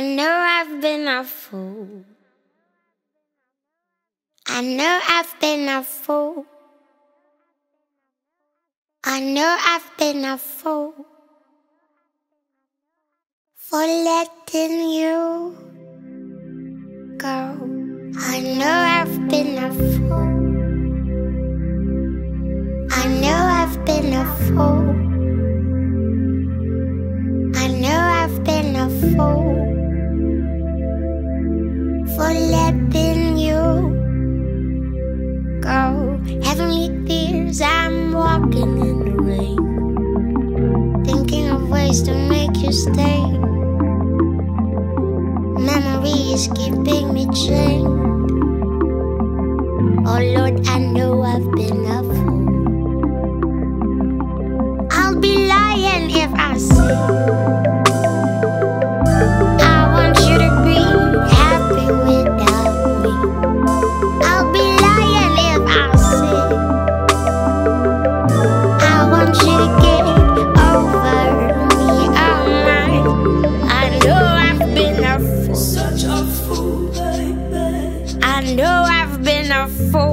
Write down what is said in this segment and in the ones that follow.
I know I've been a fool. I know I've been a fool. I know I've been a fool for letting you go. I know I've been a fool. I know I've been a fool. For letting you go. Heavenly fears, I'm walking in the rain, thinking of ways to make you stay. Memories keeping me chained. Oh Lord, I know I've been a fool. I'll be lying if I say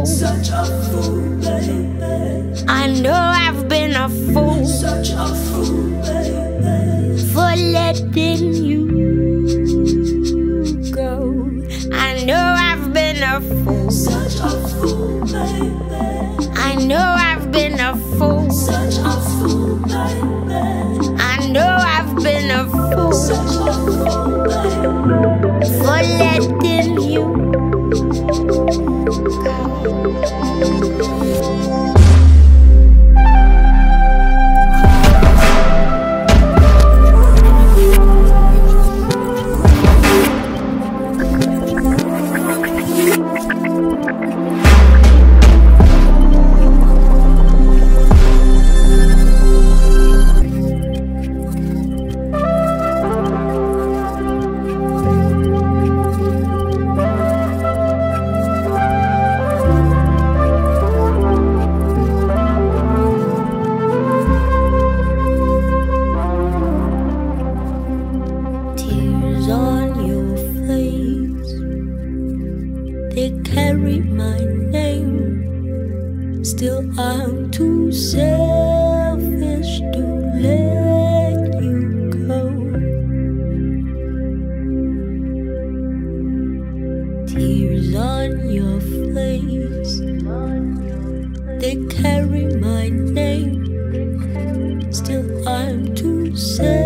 such a fool, baby. I know I've been a fool. Such a fool, baby, for letting you go. I know I've been a fool. Such a fool, baby. I know I've been a fool. Such a fool, baby. I know I've been a fool. Such a fool, baby, for letting you go. They carry my name, still I'm too sad.